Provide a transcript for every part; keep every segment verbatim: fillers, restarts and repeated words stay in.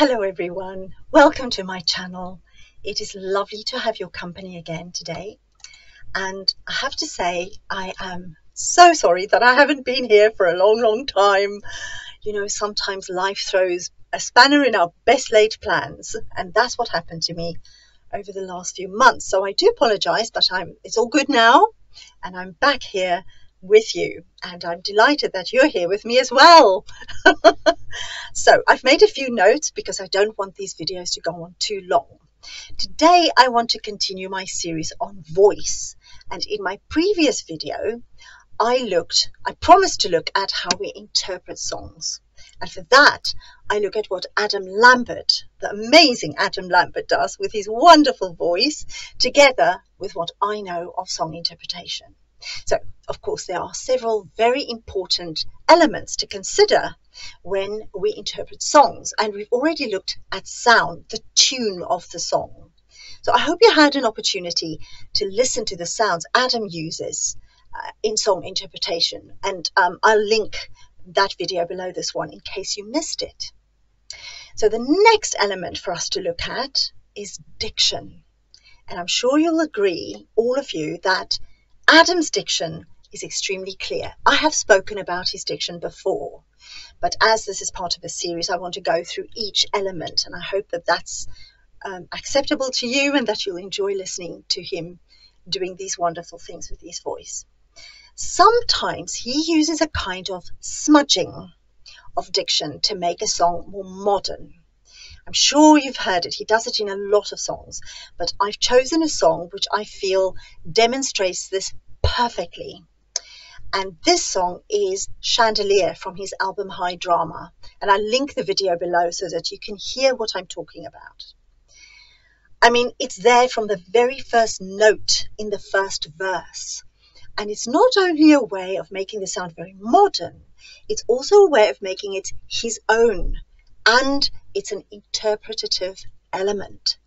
Hello everyone, welcome to my channel. It is lovely to have your company again today, and I have to say I am so sorry that I haven't been here for a long long time. You know, sometimes life throws a spanner in our best laid plans, and that's what happened to me over the last few months, so I do apologize, but I'm it's all good now and I'm back here with you, and I'm delighted that you're here with me as well. So I've made a few notes because I don't want these videos to go on too long. Today I want to continue my series on voice, and in my previous video I looked, I promised to look at how we interpret songs, and for that I look at what Adam Lambert, the amazing Adam Lambert, does with his wonderful voice together with what I know of song interpretation. So, of course, there are several very important elements to consider when we interpret songs, and we've already looked at sound, the tune of the song. So I hope you had an opportunity to listen to the sounds Adam uses uh, in song interpretation, and um, I'll link that video below this one in case you missed it. So the next element for us to look at is diction, and I'm sure you'll agree, all of you, that Adam's diction is extremely clear. I have spoken about his diction before, but as this is part of a series, I want to go through each element, and I hope that that's um, acceptable to you and that you'll enjoy listening to him doing these wonderful things with his voice. Sometimes he uses a kind of smudging of diction to make a song more modern. I'm sure you've heard it. He does it in a lot of songs, but I've chosen a song which I feel demonstrates this perfectly. And this song is Chandelier from his album High Drama. And I'll link the video below so that you can hear what I'm talking about. I mean, it's there from the very first note in the first verse. And it's not only a way of making the sound very modern, it's also a way of making it his own. And it's an interpretative element.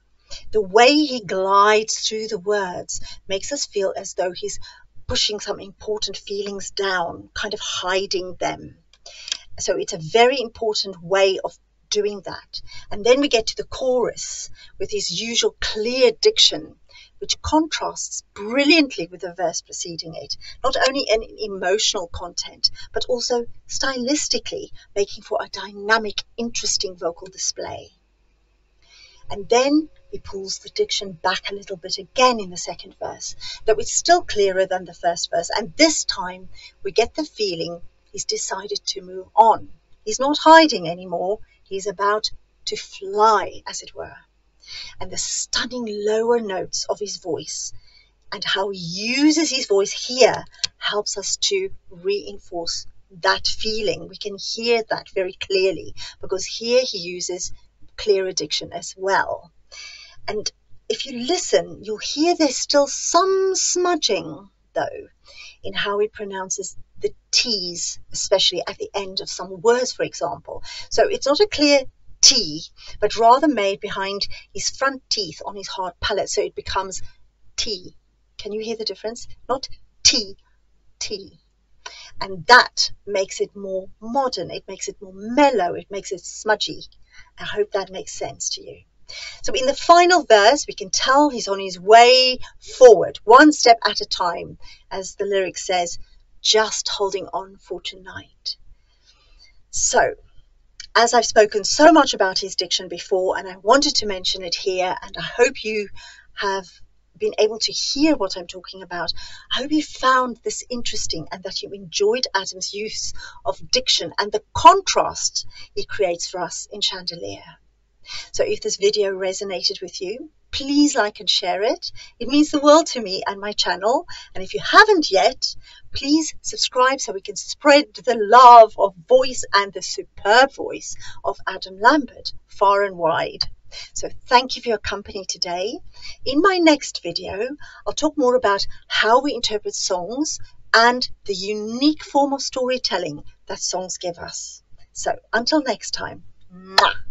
The way he glides through the words makes us feel as though he's pushing some important feelings down, kind of hiding them. So it's a very important way of doing that. And then we get to the chorus with his usual clear diction, which contrasts brilliantly with the verse preceding it, not only in emotional content, but also stylistically, making for a dynamic, interesting vocal display. And then he pulls the diction back a little bit again in the second verse, though it's still clearer than the first verse, and this time we get the feeling he's decided to move on. He's not hiding anymore, he's about to fly, as it were. And the stunning lower notes of his voice and how he uses his voice here helps us to reinforce that feeling. We can hear that very clearly because here he uses clearer diction as well. And if you listen, you'll hear there's still some smudging, though, in how he pronounces the T's, especially at the end of some words, for example. So it's not a clear T, but rather made behind his front teeth on his hard palate, so it becomes T. Can you hear the difference? Not T, T. And that makes it more modern, it makes it more mellow, it makes it smudgy. I hope that makes sense to you. So in the final verse, we can tell he's on his way forward, one step at a time, as the lyric says, just holding on for tonight. So, as I've spoken so much about his diction before, and I wanted to mention it here, and I hope you have been able to hear what I'm talking about. I hope you found this interesting and that you enjoyed Adam's use of diction and the contrast he creates for us in Chandelier. So if this video resonated with you, please like and share it. It means the world to me and my channel. And if you haven't yet, please subscribe so we can spread the love of voice and the superb voice of Adam Lambert far and wide. So thank you for your company today. In my next video, I'll talk more about how we interpret songs and the unique form of storytelling that songs give us. So until next time, mwah.